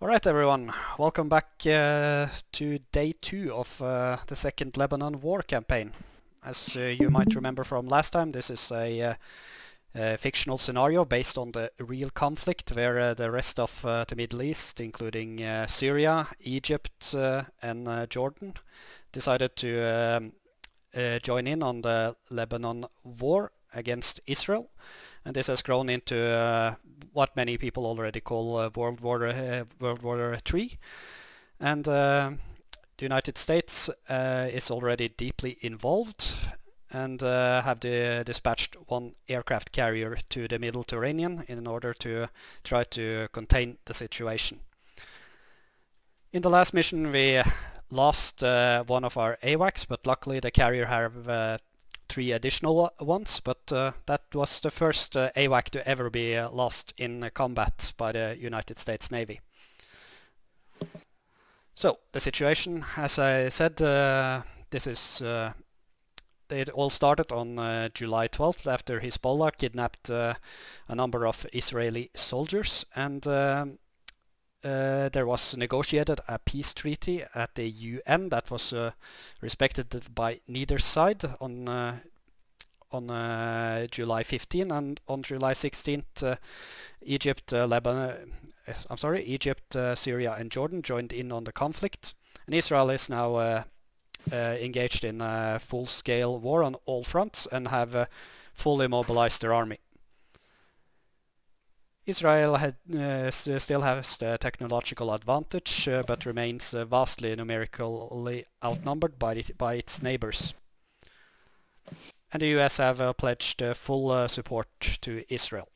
Alright everyone, welcome back to day 2 of the second Lebanon war campaign. As you might remember from last time, this is a fictional scenario based on the real conflict where the rest of the Middle East, including Syria, Egypt and Jordan, decided to join in on the Lebanon war against Israel. And this has grown into what many people already call World War III. And the United States is already deeply involved and have dispatched one aircraft carrier to the Mediterranean in order to try to contain the situation. In the last mission we lost one of our AWACS, but luckily the carrier have three additional ones, but that was the first AWAC to ever be lost in combat by the United States Navy. So the situation, as I said, this is it all started on July 12th after Hezbollah kidnapped a number of Israeli soldiers, and there was negotiated a peace treaty at the UN that was respected by neither side on July 15, and on July 16th, Egypt, Syria, and Jordan joined in on the conflict, and Israel is now engaged in a full-scale war on all fronts and have fully mobilized their army. Israel still has the technological advantage, but remains vastly numerically outnumbered by its neighbors. And the US have pledged full support to Israel.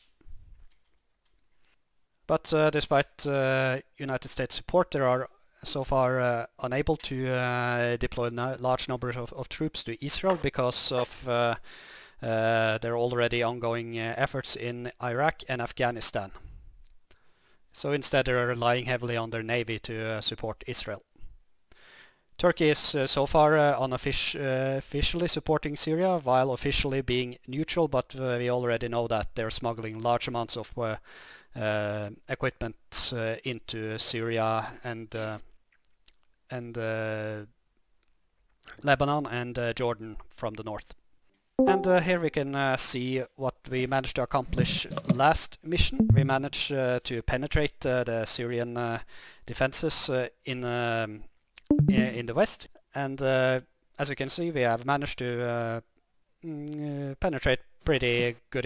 But despite United States support, there are so far unable to deploy large numbers of troops to Israel because of there are already ongoing efforts in Iraq and Afghanistan. So instead they are relying heavily on their navy to support Israel. Turkey is so far unofficially supporting Syria, while officially being neutral, but we already know that they're smuggling large amounts of equipment into Syria and Lebanon and Jordan from the north. And here we can see what we managed to accomplish last mission. We managed to penetrate the Syrian defenses in the west, and as you can see we have managed to penetrate pretty good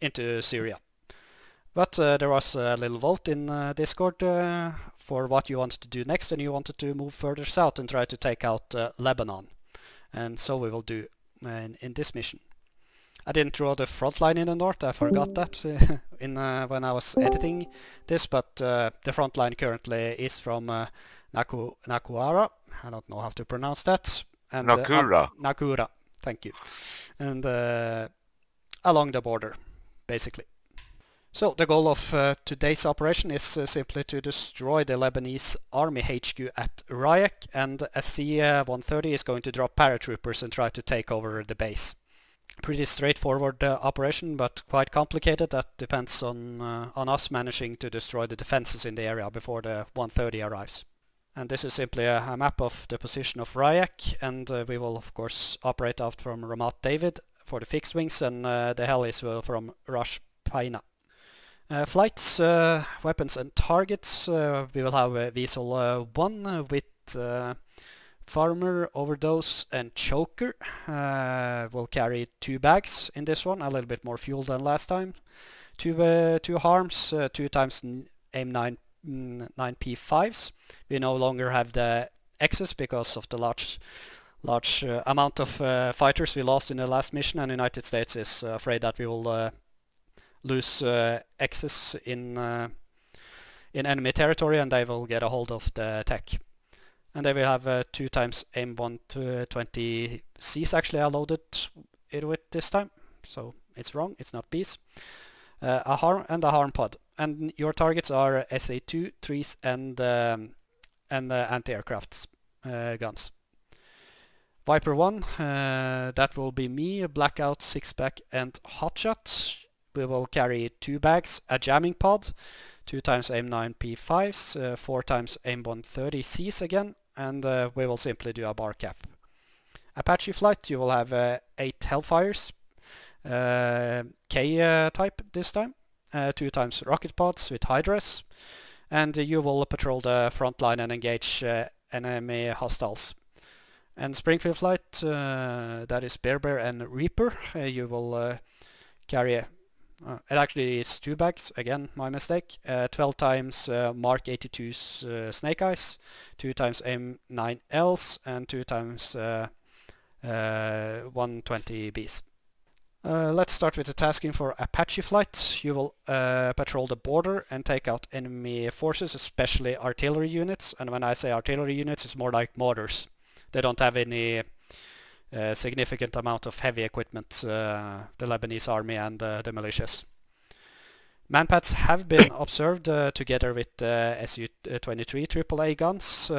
into Syria. But there was a little vote in Discord for what you wanted to do next, and you wanted to move further south and try to take out Lebanon. And so we will do in this mission. I didn't draw the front line in the north, I forgot that when I was editing this, but the front line currently is from Naqoura, I don't know how to pronounce that. And, Naqoura. Naqoura, thank you. And along the border, basically. So the goal of today's operation is simply to destroy the Lebanese army HQ at Rayak, and a C-130 is going to drop paratroopers and try to take over the base. Pretty straightforward operation, but quite complicated. That depends on us managing to destroy the defenses in the area before the 130 arrives. And this is simply a map of the position of Rayak, and we will of course operate out from Ramat David for the fixed wings, and the hell is from Rosh Pina. Flights, weapons and targets, we will have Vessel 1 with Farmer, Overdose and Choker. We'll carry 2 bags in this one, a little bit more fuel than last time. 2 HARMs, 2 times AIM-9P5s. We no longer have the X's because of the large amount of fighters we lost in the last mission, and the United States is afraid that we will lose access in enemy territory, and they will get a hold of the tech. And they will have 2 times AIM-120Cs actually I loaded it with this time, so it's wrong, it's not Bs. A harm and a harm pod. And your targets are SA-2, 3s and anti-aircraft guns. Viper 1, that will be me, Blackout, Six-Pack and Hotshot. We will carry 2 bags, a jamming pod, 2 times AIM-9P5s, 4 times AIM-120Cs again, and we will simply do a Barcap. Apache flight, you will have 8 Hellfires, K-type this time, 2 times rocket pods with Hydras, and you will patrol the front line and engage enemy hostiles. And Springfield flight, that is Bear Bear and Reaper, you will carry it actually is 2 bags, again my mistake, 12 times Mark 82's Snake Eyes, 2 times AIM-9Ls and 2 times 120Bs. Let's start with the tasking for Apache flight. You will patrol the border and take out enemy forces, especially artillery units, and when I say artillery units it's more like mortars. They don't have any significant amount of heavy equipment, the Lebanese army and the militias. Manpads have been observed together with Su-23 AAA guns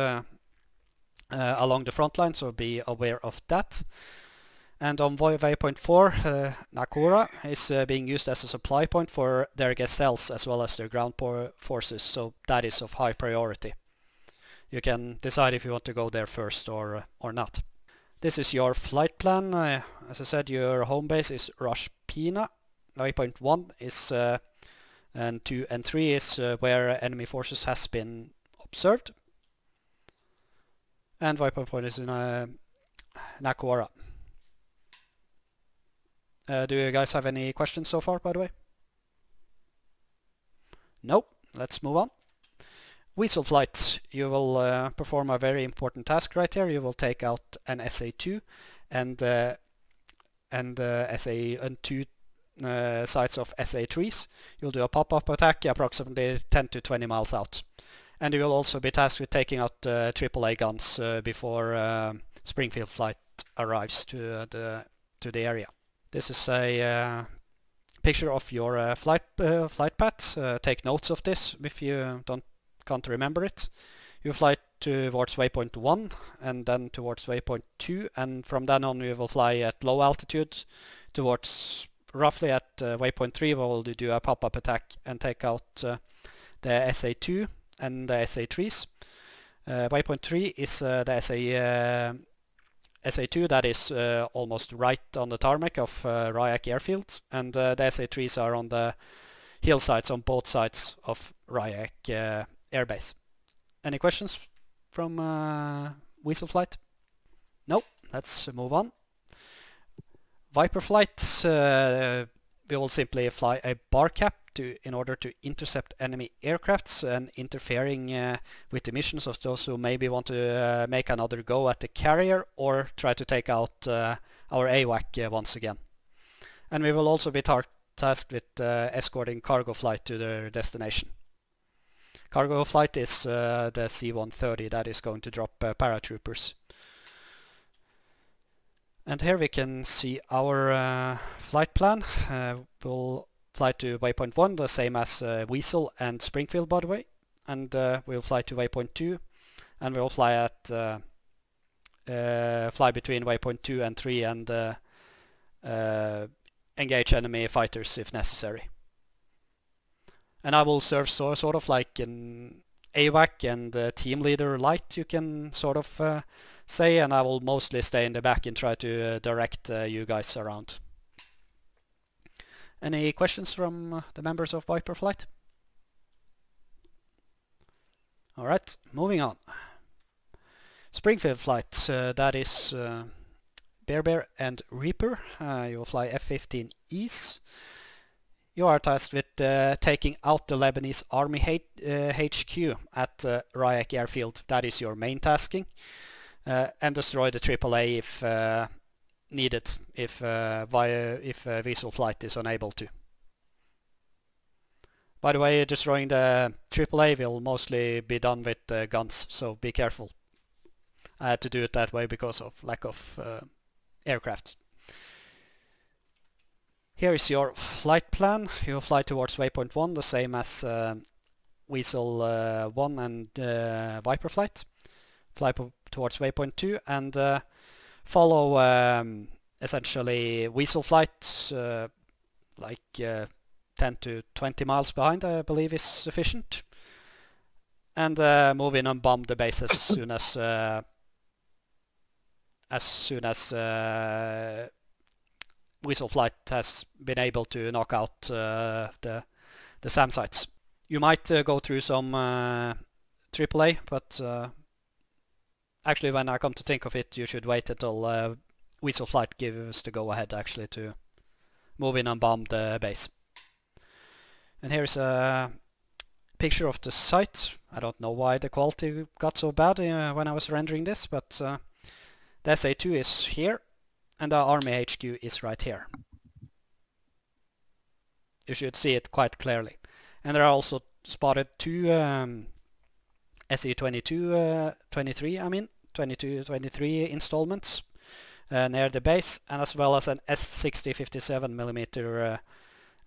along the front line, so be aware of that. And on Waypoint 4, Naqoura is being used as a supply point for their Gazelles as well as their ground forces, so that is of high priority. You can decide if you want to go there first or not. This is your flight plan. As I said, your home base is Rosh Pina. Waypoint 1 is and 2 and 3 is where enemy forces has been observed. And Waypoint 1 is in Naqoura. Do you guys have any questions so far, by the way? Nope. Let's move on. Weasel flight. You will perform a very important task right here. You will take out an SA-2 and SA-2 sites of SA-3s. You'll do a pop-up attack approximately 10 to 20 miles out. And you will also be tasked with taking out AAA guns before Springfield flight arrives to the area. This is a picture of your flight path. Take notes of this if you can't remember it. You fly towards waypoint 1 and then towards waypoint 2, and from then on we will fly at low altitude towards roughly at waypoint 3 we will do a pop-up attack and take out the SA-2 and the SA-3s. Waypoint 3 is the SA-2 that is almost right on the tarmac of Rayak airfield, and the SA-3s are on the hillsides on both sides of Rayak airbase. Any questions from Weasel flight? No. Let's move on. Viper flight. We will simply fly a Barcap in order to intercept enemy aircrafts and interfering with the missions of those who maybe want to make another go at the carrier or try to take out our AWACS once again. And we will also be tasked with escorting cargo flight to their destination. Cargo flight is the C-130 that is going to drop paratroopers. And here we can see our flight plan. We'll fly to waypoint 1, the same as Weasel and Springfield, by the way. And we'll fly to waypoint 2, and we'll fly at fly between waypoint 2 and 3 and engage enemy fighters if necessary. And I will serve sort of like an AWAC and team leader light, you can sort of say, and I will mostly stay in the back and try to direct you guys around. Any questions from the members of Viper flight? Alright, moving on. Springfield flight, that is Bear Bear and Reaper. You will fly F-15Es. You are tasked with taking out the Lebanese Army HQ at Rayak airfield. That is your main tasking. And destroy the AAA if needed, if Weasel flight is unable to. By the way, destroying the AAA will mostly be done with guns, so be careful. I had to do it that way because of lack of aircraft. Here is your flight plan. You'll fly towards waypoint 1, the same as Weasel 1 and Viper flight. Fly towards waypoint 2 and follow essentially Weasel flight, like 10 to 20 miles behind, I believe, is sufficient. And move in and bomb the base as soon as Whistle Flight has been able to knock out the SAM sites. You might go through some AAA, but actually, when I come to think of it, you should wait until Whistle Flight gives the go-ahead, actually, to move in and bomb the base. And here's a picture of the site. I don't know why the quality got so bad when I was rendering this, but the SA-2 is here, and the Army HQ is right here. You should see it quite clearly. And there are also spotted two SA-22, 23 installments near the base, and as well as an S-60 57mm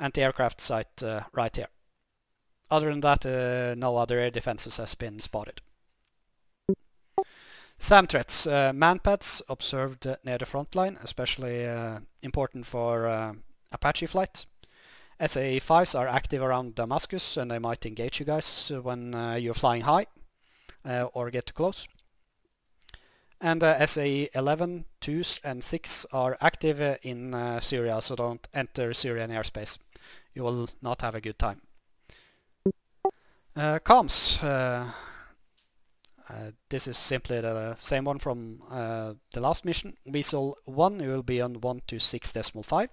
anti-aircraft site right here. Other than that, no other air defenses has been spotted. SAM threats. Manpads observed near the front line, especially important for Apache flight. SA-5s are active around Damascus, and they might engage you guys when you're flying high or get too close. And SA-11, 2s and 6 are active in Syria, so don't enter Syrian airspace. You will not have a good time. Comms. This is simply the same one from the last mission. Weasel 1, you will be on 126.5.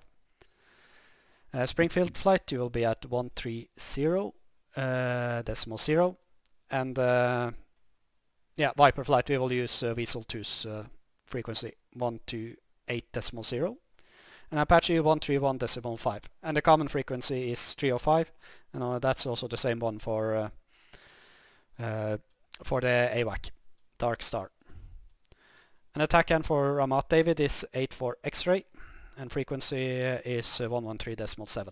Springfield flight, you will be at 130.0. And yeah, Viper flight, we will use Weasel 2's frequency, 128.0. And Apache 131.5. And the common frequency is 305. And that's also the same one for the AWAC, Dark Star. An attack hand for Ramat David is 84 X-ray, and frequency is 113.7.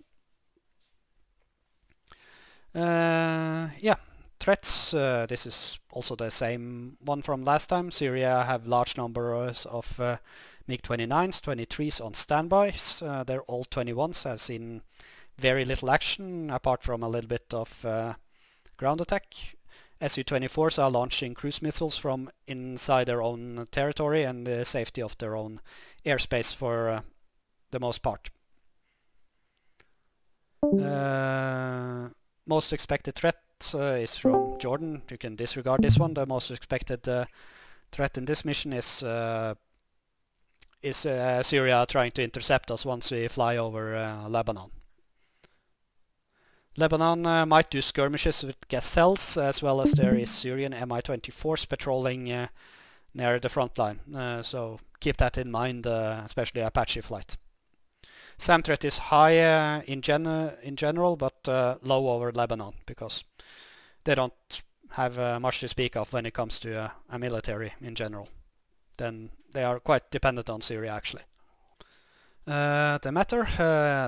Yeah, threats. This is also the same one from last time. Syria have large numbers of MiG-29s, 23s on standbys. They're all 21s. I've seen very little action apart from a little bit of ground attack. Su-24s are launching cruise missiles from inside their own territory and the safety of their own airspace for the most part. Most expected threat is from Jordan. You can disregard this one. The most expected threat in this mission is Syria trying to intercept us once we fly over Lebanon. Lebanon might do skirmishes with Gazelles, as well as there is Syrian Mi-24s patrolling near the front line. So keep that in mind, especially Apache flight. SAM threat is high in general, but low over Lebanon, because they don't have much to speak of when it comes to a military in general. Then they are quite dependent on Syria, actually. The matter,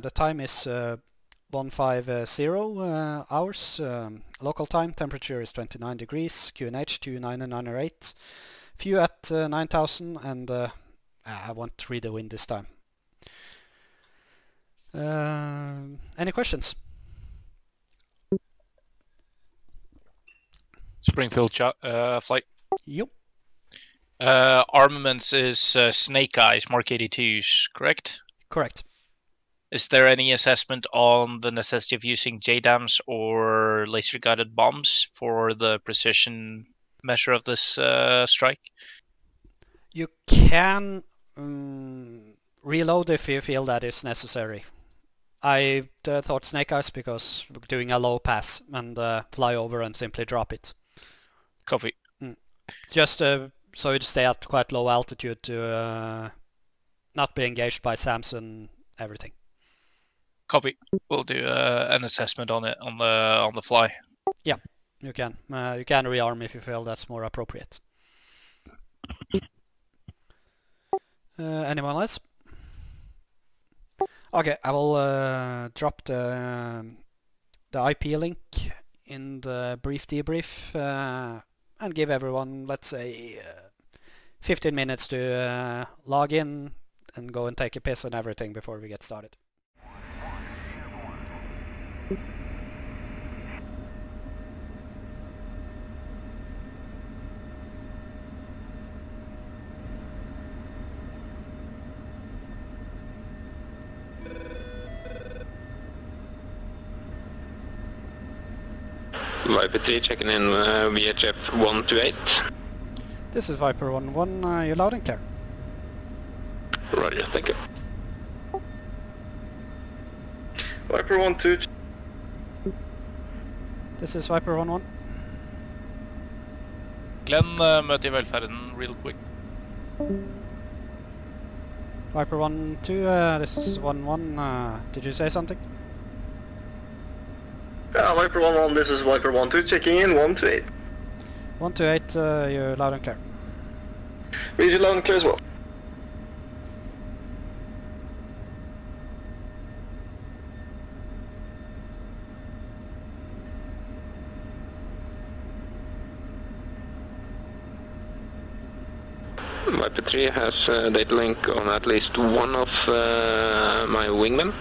the time is 150 hours local time. Temperature is 29 degrees. QNH 29908. Few at 9000, and I won't read the wind this time. Any questions? Springfield flight. Yep. Armaments is Snake Eyes Mark 82s, correct? Correct. Is there any assessment on the necessity of using JDAMs or laser-guided bombs for the precision measure of this strike? You can reload if you feel that is necessary. I thought Snake Eyes because doing a low pass and fly over and simply drop it. Copy. Mm. Just so you stay at quite low altitude to not be engaged by SAMs and everything. Copy. We'll do an assessment on it on the fly. Yeah, you can. You can rearm if you feel that's more appropriate. Anyone else? Okay, I will drop the IP link in the brief debrief and give everyone, let's say, 15 minutes to log in and go and take a piss and everything before we get started. Viper 3 checking in, VHF 128. This is Viper 11, you're loud and clear. Roger, thank you. Viper 12. This is Viper 11. Glenn, møte I velferden real quick. Viper 12, this is 11, did you say something? Yeah, Viper 11, this is Viper 12, checking in, 128. 128, you're loud and clear. Read you loud and clear as well. Viper 3 has data link on at least one of my wingmen.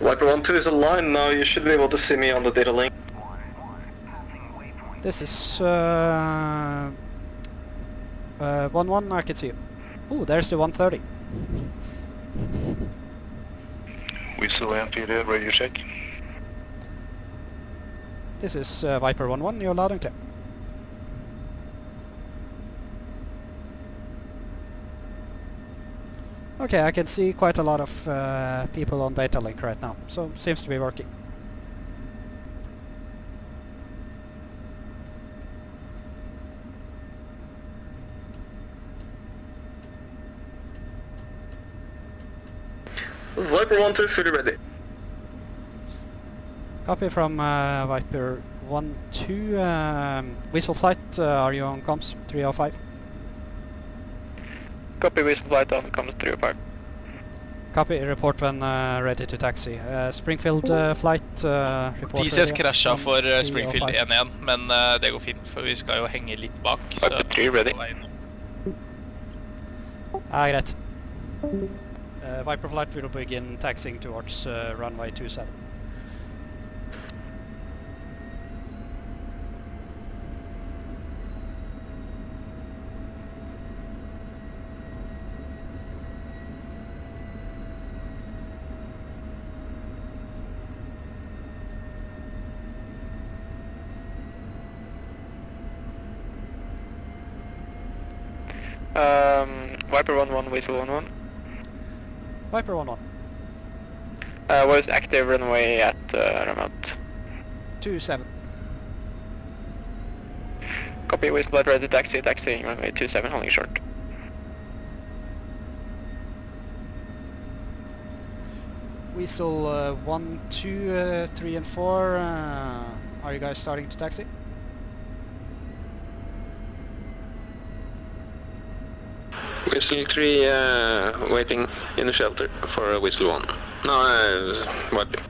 Viper 12 is aligned now, you should be able to see me on the data link. This is 1-1, I can see you. Ooh, there's the 130. We still have period radio check. This is Viper 11, you're loud and clear. Okay, I can see quite a lot of people on data link right now, so seems to be working. Viper 12, fully ready. Copy from Viper 12. Whistle flight, are you on comms 305? Copy, whistle flight on comms 305. Copy, report when ready to taxi. Springfield flight, report. DCS krasja for Springfield 1-1, men det går fint, for vi skal jo henge litt bak. Viper 3 ready. Greit. Viper flight will begin taxiing towards runway 27. Viper 11, whistle 11. Viper 11. What is active runway at Ramat? 27. Copy, whistle flight ready, taxi, taxi, runway 27, holding short. Whistle 1, 2, 3 and 4, are you guys starting to taxi? Whistle 3 waiting in the shelter for Whistle 1. No, Viper.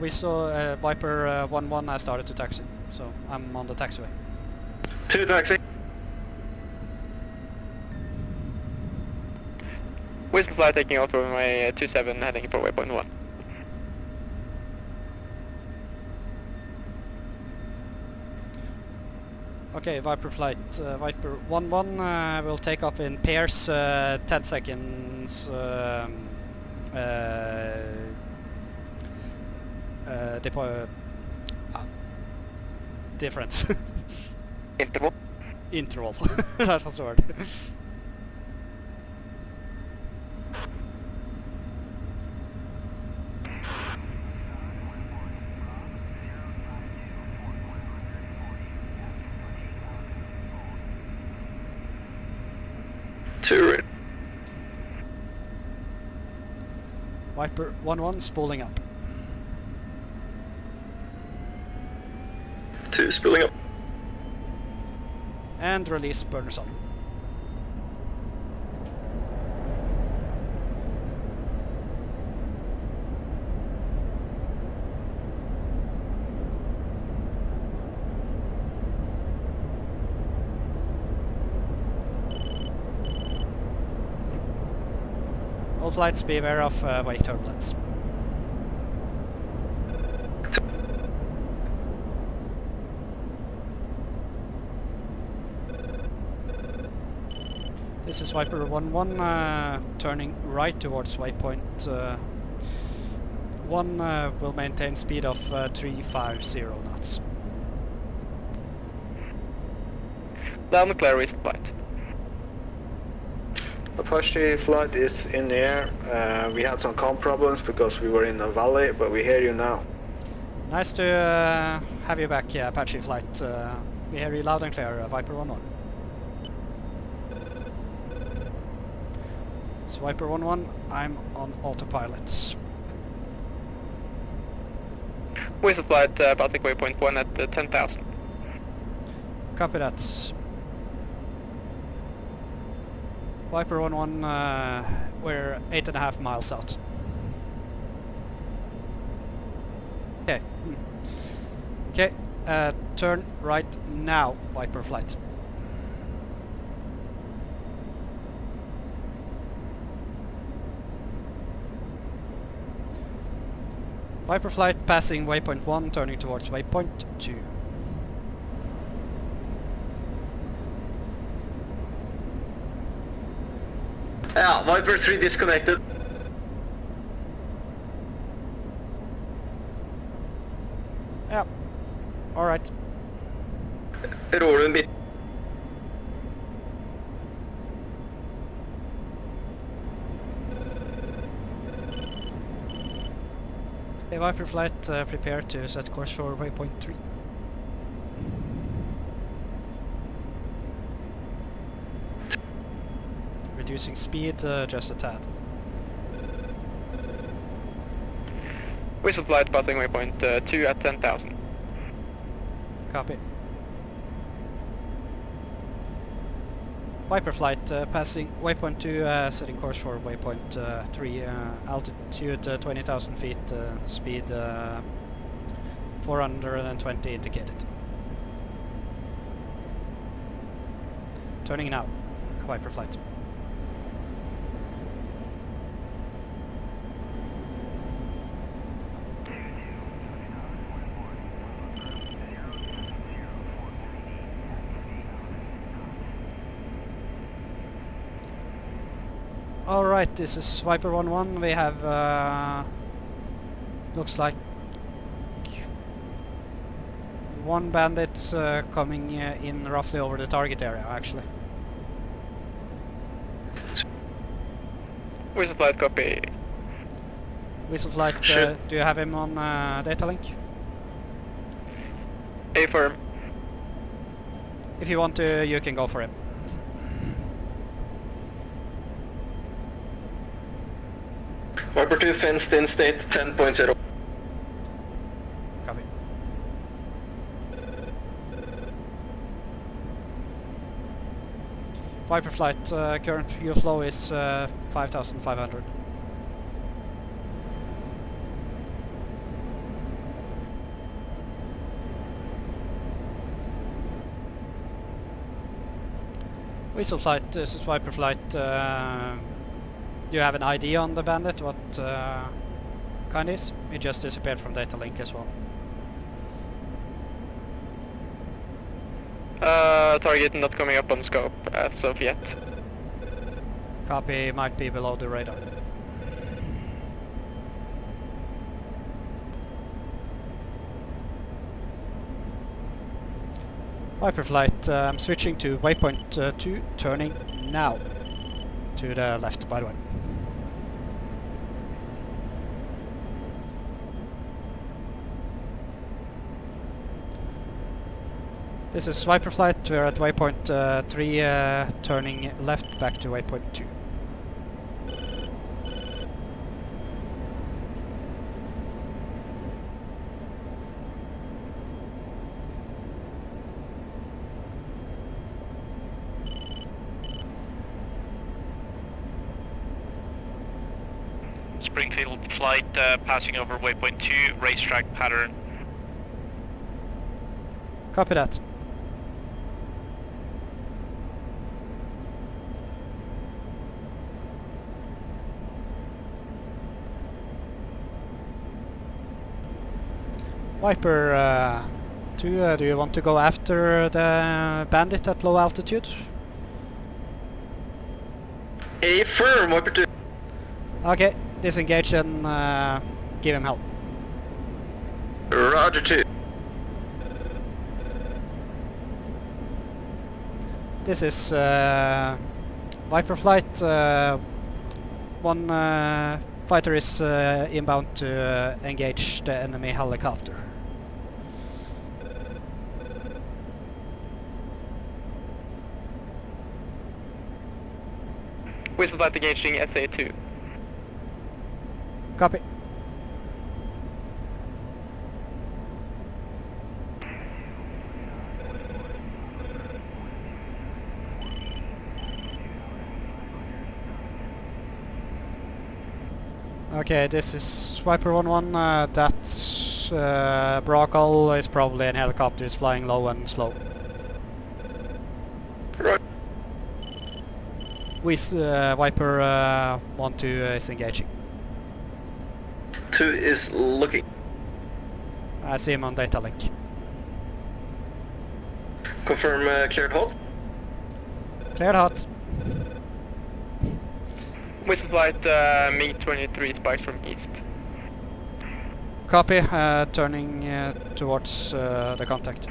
Whistle Viper 1-1, I started to taxi, so I'm on the taxiway. To taxi. Whistle flight taking out from my 27 heading for waypoint 1. Okay, Viper flight, Viper 11 will take up in pairs, 10 seconds difference. Interval? Interval, that was the word. Viper 11 spooling up. 2 spooling up. And release burners on. All flights, be aware of wake turbulence. This is Viper 1-1, turning right towards waypoint 1, will maintain speed of 350 knots. Down, clear east flight. Apache flight is in the air. We had some comm problems because we were in a valley, but we hear you now. Nice to have you back, yeah, Apache flight. We hear you loud and clear, Viper 1-1. So Viper 1-1, I'm on autopilot. We supplied Baltic Waypoint 1 at 10,000. Copy that. Viper 1-1, we're 8.5 miles out. Okay. Okay, turn right now, Viper flight. Viper flight passing waypoint 1, turning towards waypoint 2. Yeah, Viper 3 disconnected. Yeah, alright. Roll a bit. Hey, Viper flight, prepare to set course for waypoint 3. Reducing speed just a tad. We supplied passing waypoint 2 at 10,000. Copy. Viper flight passing waypoint 2, setting course for waypoint 3, altitude 20,000 feet, speed 420 indicated. Turning now, Viper flight. Alright, this is Viper 1-1, we have, looks like one bandit coming in roughly over the target area, actually. Whistle flight, copy. Whistle flight, do you have him on data link? A firm. If you want to, you can go for him. Viper 2 fenced in state 10.0. Copy. Viper flight, current fuel flow is 5,500. Whistle flight, this is Viper flight. Do you have an ID on the bandit? What kind is? It just disappeared from data link as well. Target not coming up on scope as of yet. Copy, might be below the radar. Viper flight, I'm switching to waypoint 2, turning now. To the left, by the way. This is Viper flight, we're at waypoint 3, turning left back to waypoint 2. Springfield flight, passing over waypoint 2, racetrack pattern. Copy that. Viper, do you want to go after the bandit at low altitude? Affirm, Viper 2. Okay, disengage and give him help. Roger 2. This is Viper flight. One fighter is inbound to engage the enemy helicopter. Whistle flight engaging SA-2. Copy. Okay, this is Viper 1-1, that Bracal is probably in helicopters flying low and slow. Right. We, Viper 1-2 is engaging. 2 is looking. I see him on data link. Confirm cleared hot. Cleared hot. Whistle flight MiG-23 spikes from east. Copy, turning towards the contact.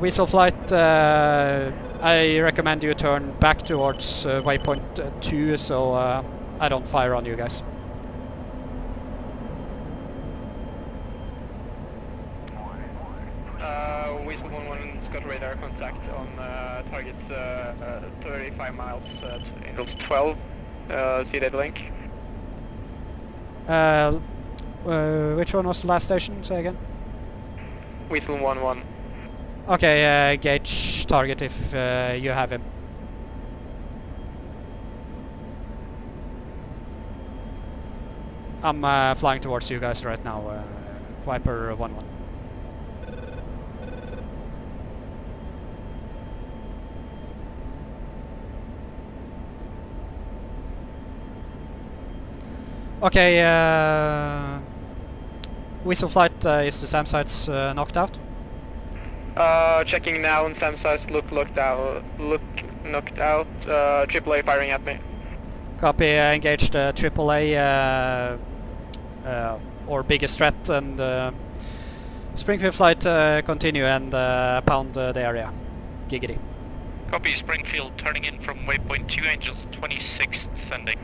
Whistle flight, I recommend you turn back towards waypoint 2 so I don't fire on you guys. Radar contact on targets 35 miles to angles 12. See that link? Which one was the last station? Say again. Whistle 1-1. Okay, gauge target if you have him. I'm flying towards you guys right now, Viper 1-1. Okay, Whistle Flight, is the SAM sites knocked out? Checking now, and SAM sites look knocked out. AAA firing at me. Copy, engaged AAA, or biggest threat, and Springfield Flight, continue and pound the area. Giggity. Copy, Springfield turning in from waypoint 2, Angels 26th sending.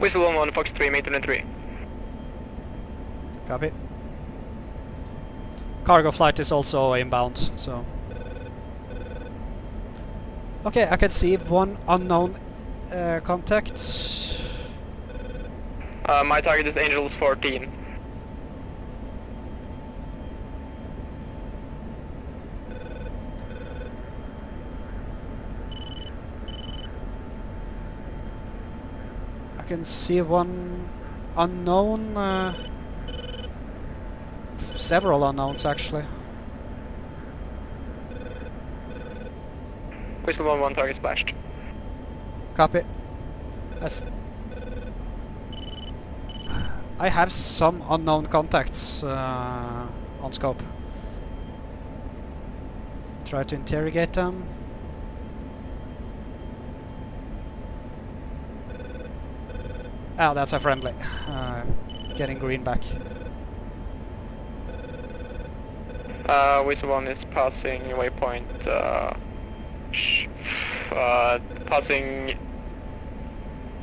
Whistle 1-1, Fox 3, May 23. Copy. Cargo flight is also inbound, so... Okay, I can see one unknown contact. My target is Angels 14. I can see one unknown, several unknowns actually. Whistle 1-1, target splashed. Copy. I have some unknown contacts on scope. Try to interrogate them. Oh, that's a friendly. Getting green back. Whistle 1 is passing waypoint. Passing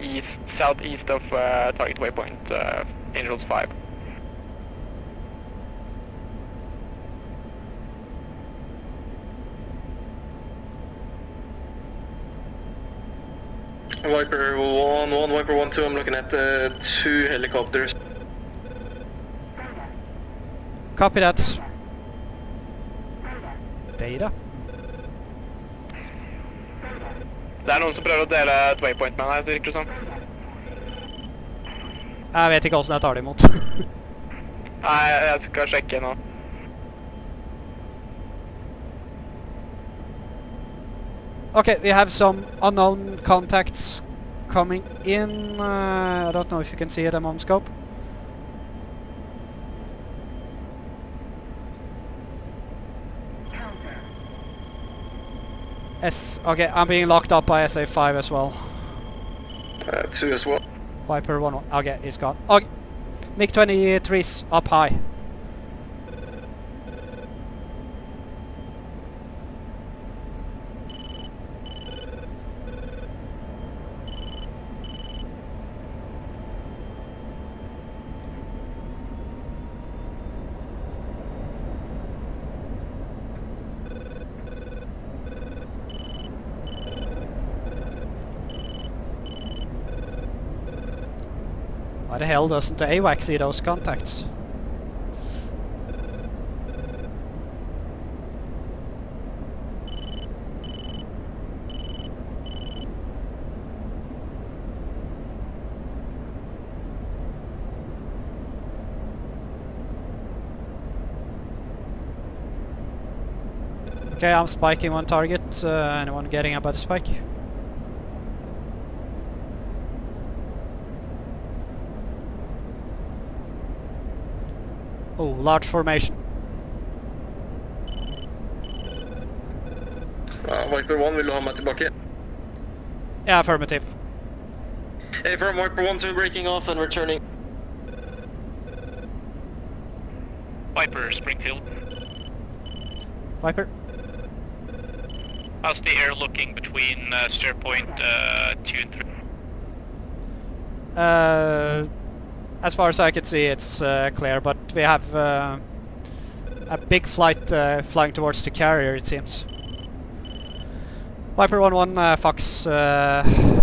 east, southeast of target waypoint. Angels 5. Viper 1-1, Viper 1-2, I'm looking at the 2 helicopters. Copy that. Data? Det noen som prøver å dele et waypoint med deg, så virker det sånn. Jeg vet ikke hvordan jeg tar det imot. Nej, jag ska checka nå. Okay, we have some unknown contacts coming in. I don't know if you can see them on scope. S. Okay, I'm being locked up by SA-5 as well. 2 as well. Viper 1-1. Okay, he's gone. Okay. MiG-23's up high. Why the hell doesn't the AWACS see those contacts? Okay, I'm spiking one target. Anyone getting up at the spike? Oh, large formation. Viper 1, will you have me back? Yeah, affirmative. Hey, from Viper 1, to breaking off and returning. Viper, Springfield. Viper. How's the air looking between stair point 2 and 3? As far as I can see, it's clear, but we have a big flight flying towards the carrier, it seems. Viper 1-1, Fox,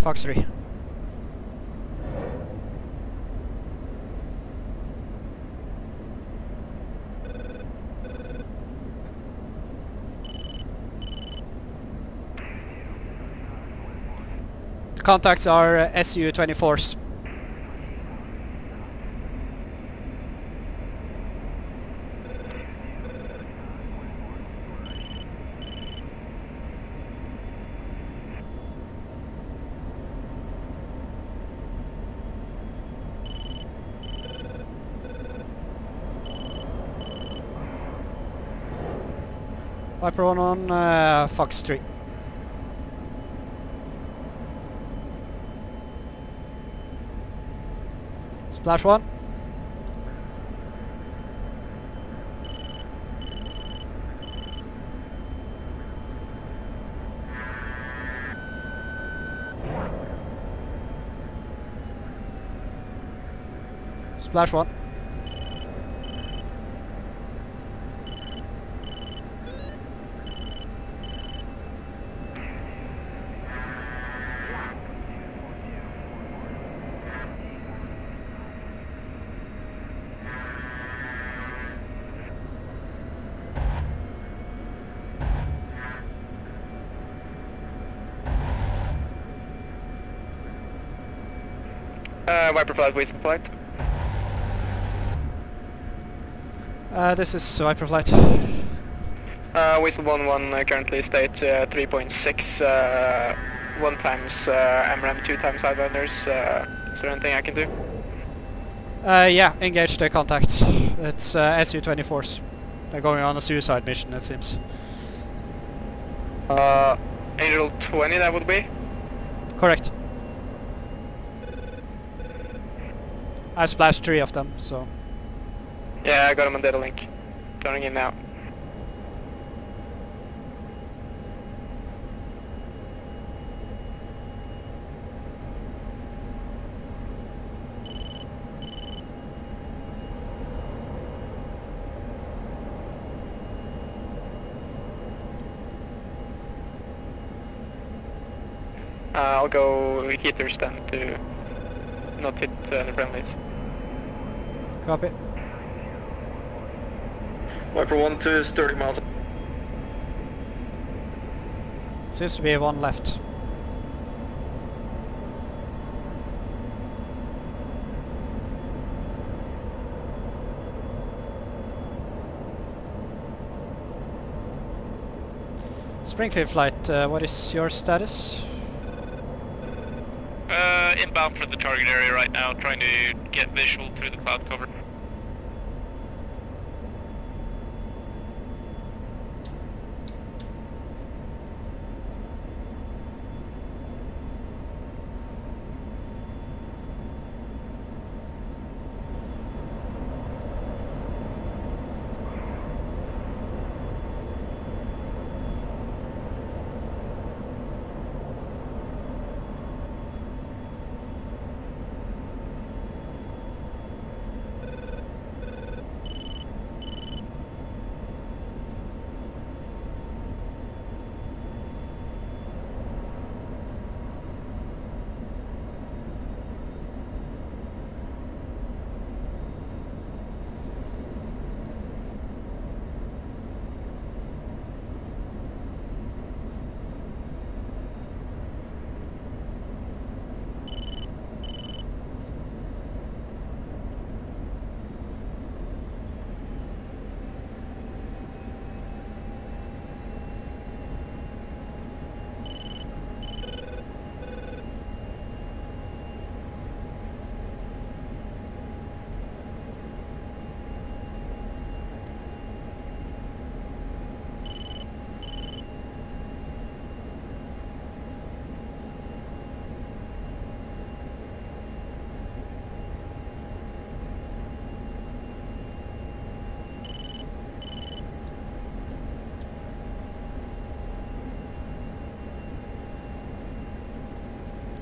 Fox 3. The contacts are Su-24s. Viper 1 on Fox 3. Splash 1. Splash 1. Viper 5, wait for flight. This is Viper flight. Whistle 1-1, currently state 3.6, 1 times MRAM, 2 times sidewinders. Is there anything I can do? Yeah, engage the contacts. It's Su-24s. They're going on a suicide mission, it seems. Angel 20 that would be? Correct. I splashed 3 of them, so... Yeah, I got them on data link. Turning in now. I'll go heaters then to not hit the friendlies. Copy. Viper 1 to 30 miles. Seems to be one left. Springfield flight, what is your status? Inbound for the target area right now, trying to get visual through the cloud cover.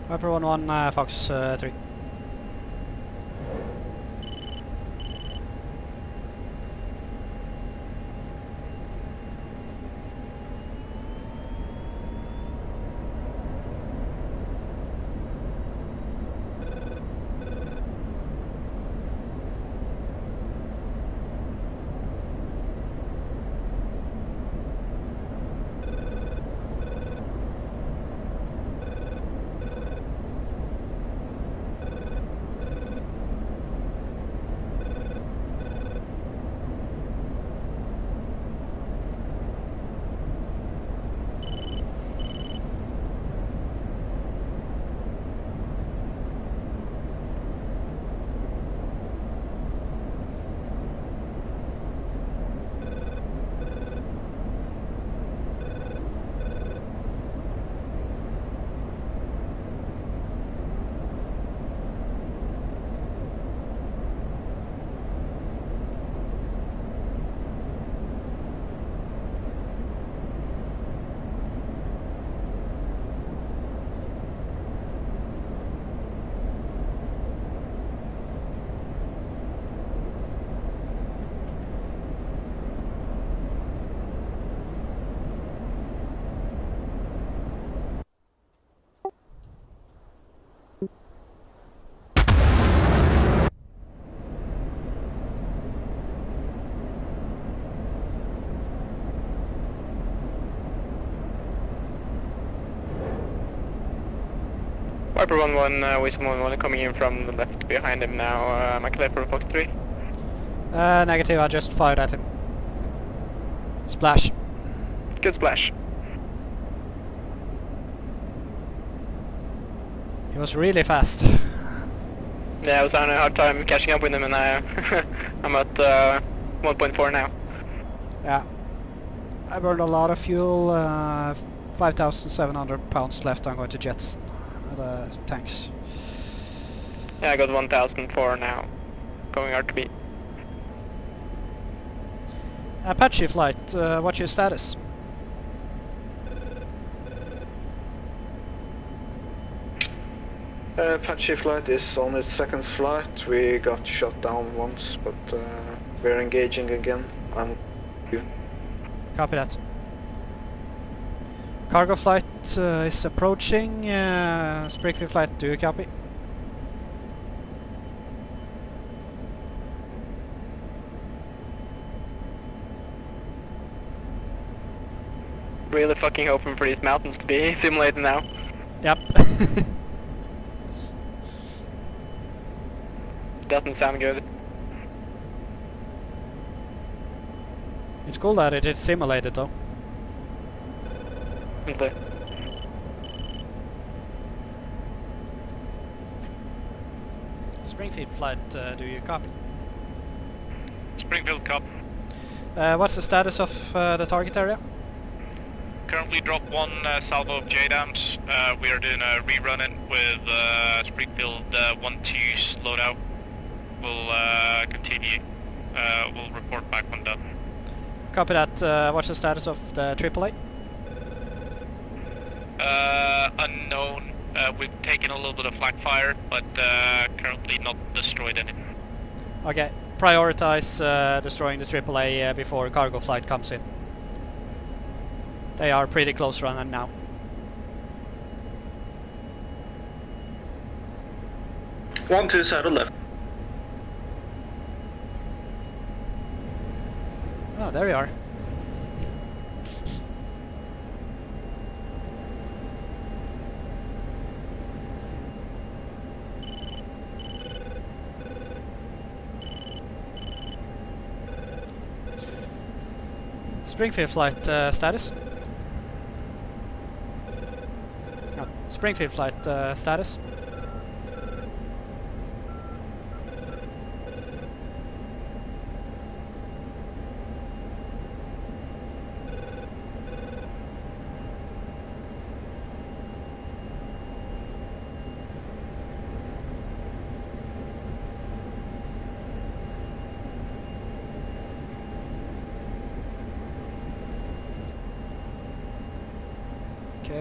Viper 1-1, Fox 3. Viper 1-1, we someone coming in from the left behind him now, my clear for Fox 3. Negative, I just fired at him. Splash. Good splash. He was really fast. Yeah, I was having a hard time catching up with him and I'm at 1.4 now. Yeah. I burned a lot of fuel, 5,700 pounds left, I'm going to jettison. Tanks. Yeah, I got 1,004 now. Going RTB. Apache flight, what's your status? Apache flight is on its second flight. We got shot down once, but we're engaging again. I'm you. Copy that. Cargo flight is approaching, Springfield flight, do you copy? Really fucking hoping for these mountains to be simulated now. Yep. Doesn't sound good. It's cool that it is simulated though. Goodbye. Springfield flight, do you copy? Springfield copy. What's the status of the target area? Currently drop one salvo of JDAMs. We are doing a rerun in with Springfield 1-2 slowed out. We'll continue. We'll report back on that. Copy that. What's the status of the AAA? Unknown. We've taken a little bit of flak fire, but currently not destroyed any. Okay. Prioritize destroying the AAA before cargo flight comes in. They are pretty close running now. One, two, side of left. Oh, there we are. Springfield flight status. No, Springfield flight status.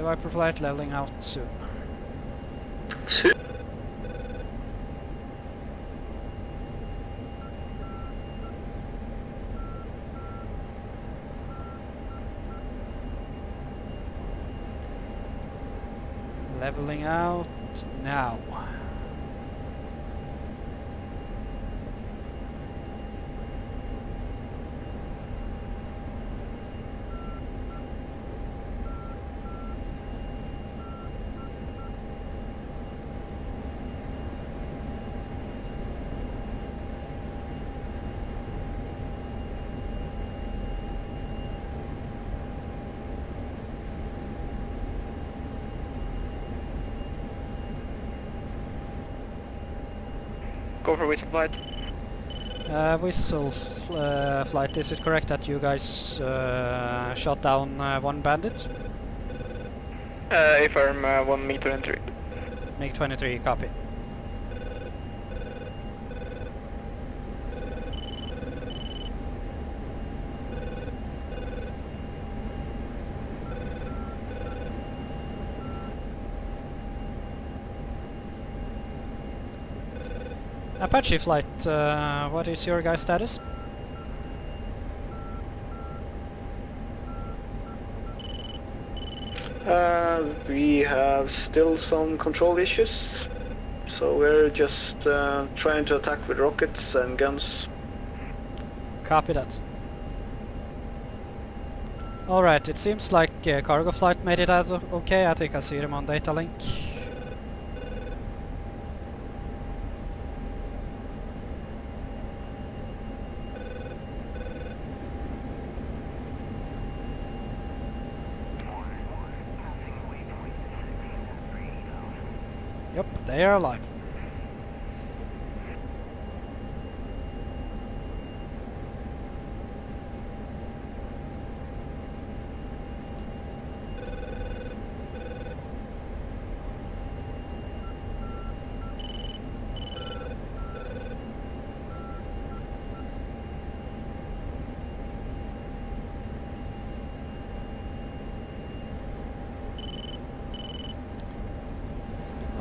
Viper flight leveling out soon. Two. Leveling out now. Go for whistle flight. Whistle flight, is it correct that you guys shot down one bandit? AFRM 1 MiG-23. MiG-23, copy. Apache flight, what is your guys' status? We have still some control issues, so we're just trying to attack with rockets and guns. Copy that. Alright, it seems like cargo flight made it out okay. I think I see them on data link. They are alive.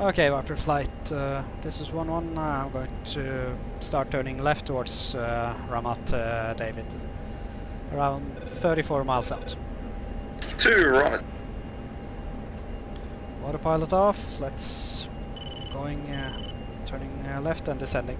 Okay, Viper flight, this is 1-1, I'm going to start turning left towards Ramat David, around 34 miles out. 2 right. Autopilot off, let's going, turning left and descending.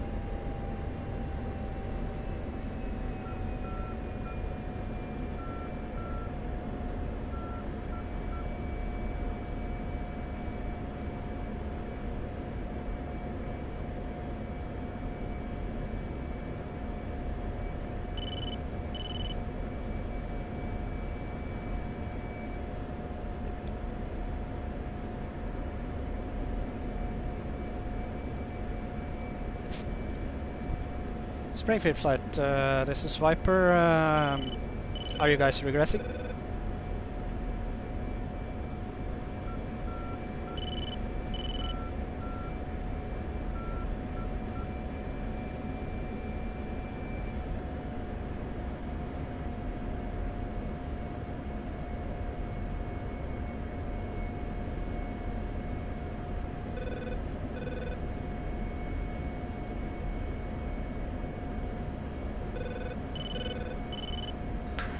Springfield Flight, this is Viper. Are you guys regressing?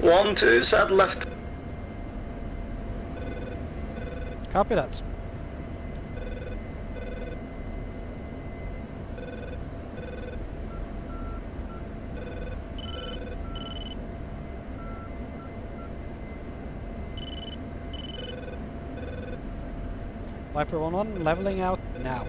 One, two, set left. Copy that. Viper 1-1, leveling out now.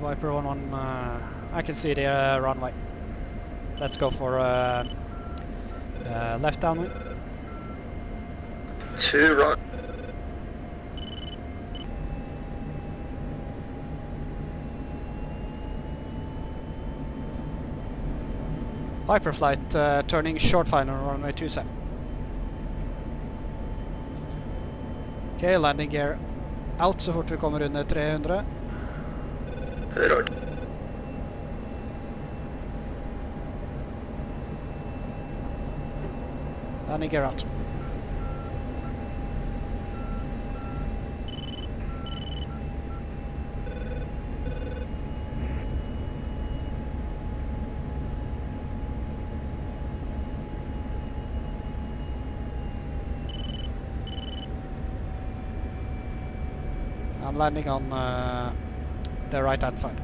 Viper 1-1, I can see the runway. Let's go for left downwind. Two right. Viper flight turning short final on runway 27. Okay, landing gear out så fort vi kommer under 300. Roger. Landing gear out. I'm landing on the right hand side.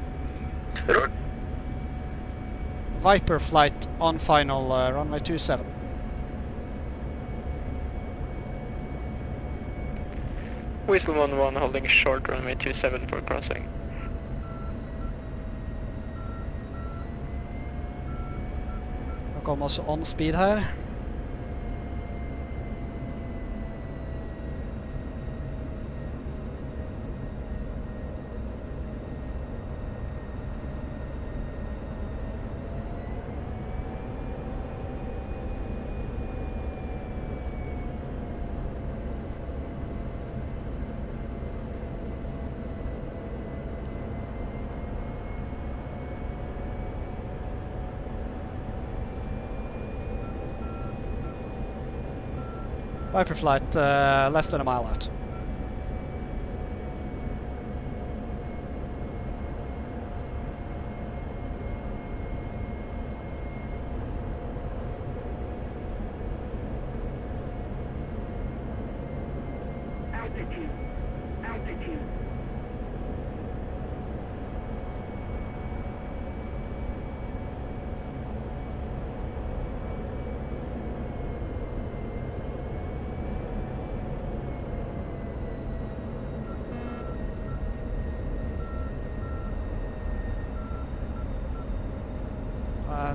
Viper flight on final runway 27. Whistle 1-1 holding short runway 27 for crossing. Nå kommer oss on speed her. Viper flight less than a mile out.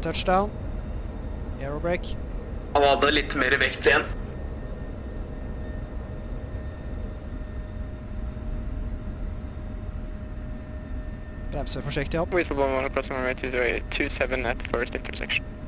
Touchdown. Aerobrake. Han hadde litt mer vekt igjen. Bremser forsiktig opp. Whistle 1-1 crossing runway 27 at first intersection.